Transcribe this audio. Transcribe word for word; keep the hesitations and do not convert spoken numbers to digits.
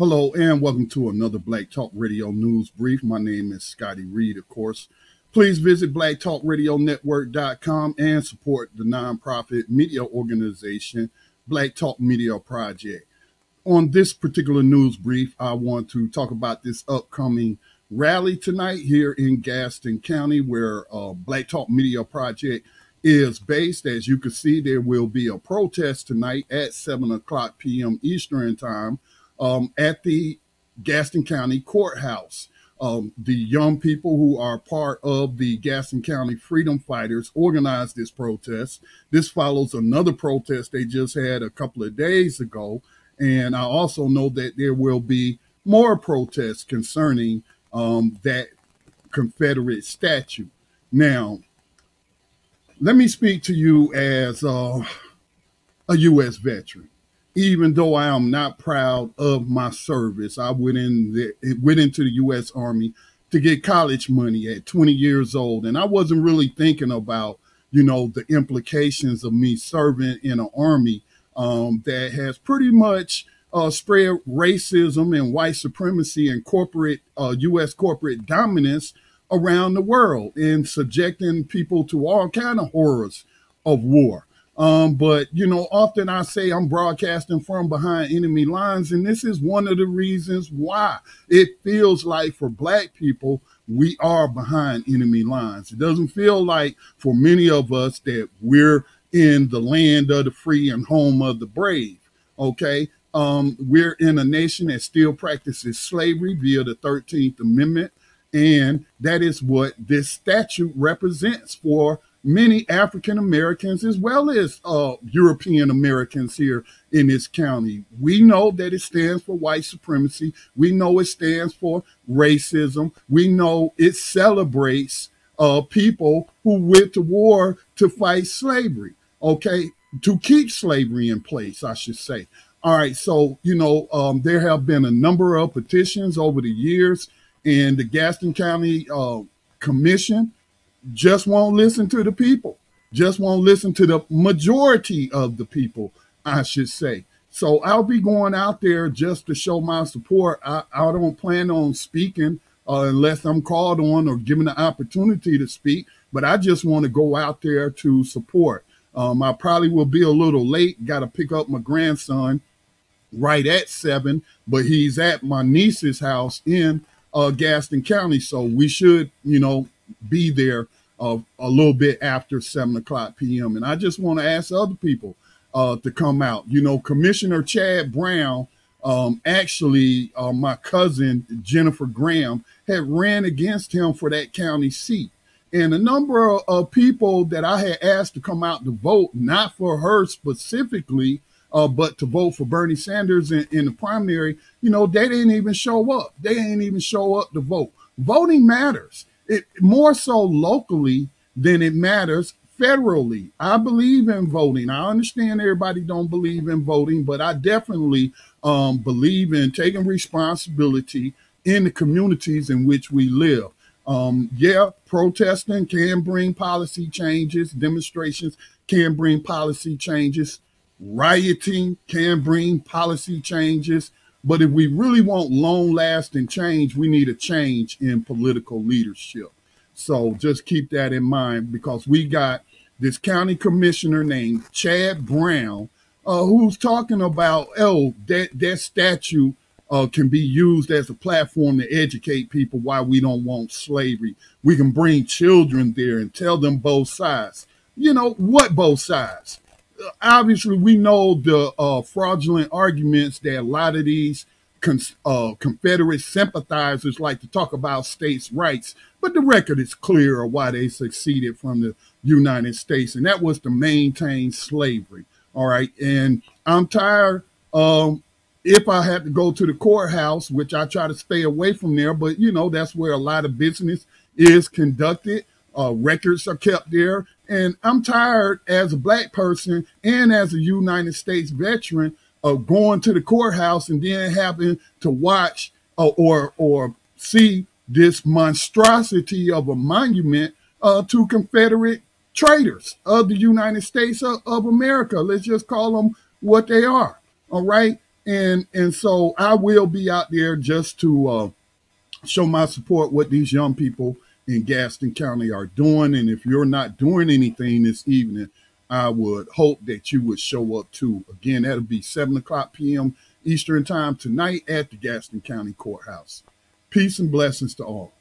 Hello and welcome to another Black Talk Radio News Brief. My name is Scotty Reid, of course. Please visit black talk radio network dot com and support the nonprofit media organization Black Talk Media Project. On this particular news brief, I want to talk about this upcoming rally tonight here in Gaston County, where uh, Black Talk Media Project is based. As you can see, there will be a protest tonight at seven o'clock p m Eastern time. Um, at the Gaston County Courthouse. Um, the young people who are part of the Gaston County Freedom Fighters organized this protest. This follows another protest they just had a couple of days ago. And I also know that there will be more protests concerning um, that Confederate statue. Now, let me speak to you as uh, a U S veteran. Even though I am not proud of my service, I went in the, went into the U S Army to get college money at twenty years old. And I wasn't really thinking about, you know, the implications of me serving in an army um, that has pretty much uh, spread racism and white supremacy and corporate uh, U S corporate dominance around the world and subjecting people to all kind of horrors of war. Um, but, you know, often I say I'm broadcasting from behind enemy lines, and this is one of the reasons why it feels like for Black people, we are behind enemy lines. It doesn't feel like for many of us that we're in the land of the free and home of the brave. OK, um, we're in a nation that still practices slavery via the thirteenth Amendment. And that is what this statute represents for many African Americans as well as uh, European Americans here in this county. We know that it stands for white supremacy. We know it stands for racism. We know it celebrates uh, people who went to war to fight slavery, okay, to keep slavery in place, I should say. All right, so, you know, um, there have been a number of petitions over the years, and the Gaston County uh, Commission just won't listen to the people, just won't listen to the majority of the people, I should say. So I'll be going out there just to show my support. I, I don't plan on speaking uh, unless I'm called on or given the opportunity to speak, but I just want to go out there to support. Um, I probably will be a little late, got to pick up my grandson right at seven, but he's at my niece's house in uh, Gaston County. So we should, you know, be there uh, a little bit after seven o'clock p m And I just want to ask other people uh, to come out. You know, Commissioner Chad Brown, um, actually, uh, my cousin, Jennifer Graham, had ran against him for that county seat. And a number of, of people that I had asked to come out to vote, not for her specifically, uh, but to vote for Bernie Sanders in, in the primary, you know, they didn't even show up. They didn't even show up to vote. Voting matters. It, more so locally than it matters federally. I believe in voting. I understand everybody don't believe in voting, but I definitely um, believe in taking responsibility in the communities in which we live. Um, yeah, protesting can bring policy changes. Demonstrations can bring policy changes. Rioting can bring policy changes. But if we really want long-lasting change, we need a change in political leadership. So just keep that in mind, because we got this county commissioner named Chad Brown, uh, who's talking about, oh, that, that statue uh, can be used as a platform to educate people why we don't want slavery. We can bring children there and tell them both sides. You know, what both sides? Obviously, we know the uh, fraudulent arguments that a lot of these uh, Confederate sympathizers like to talk about states' rights, but the record is clear of why they seceded from the United States, and that was to maintain slavery, all right? And I'm tired um, if I have to go to the courthouse, which I try to stay away from there, but, you know, that's where a lot of business is conducted. Uh, records are kept there. And I'm tired as a Black person and as a United States veteran of going to the courthouse and then having to watch uh, or or see this monstrosity of a monument uh, to Confederate traitors of the United States of, of America. Let's just call them what they are. All right. And and so I will be out there just to uh, show my support what these young people in Gaston County are doing. And if you're not doing anything this evening, I would hope that you would show up too. Again, that'll be seven o'clock p m Eastern time tonight at the Gaston County Courthouse. Peace and blessings to all.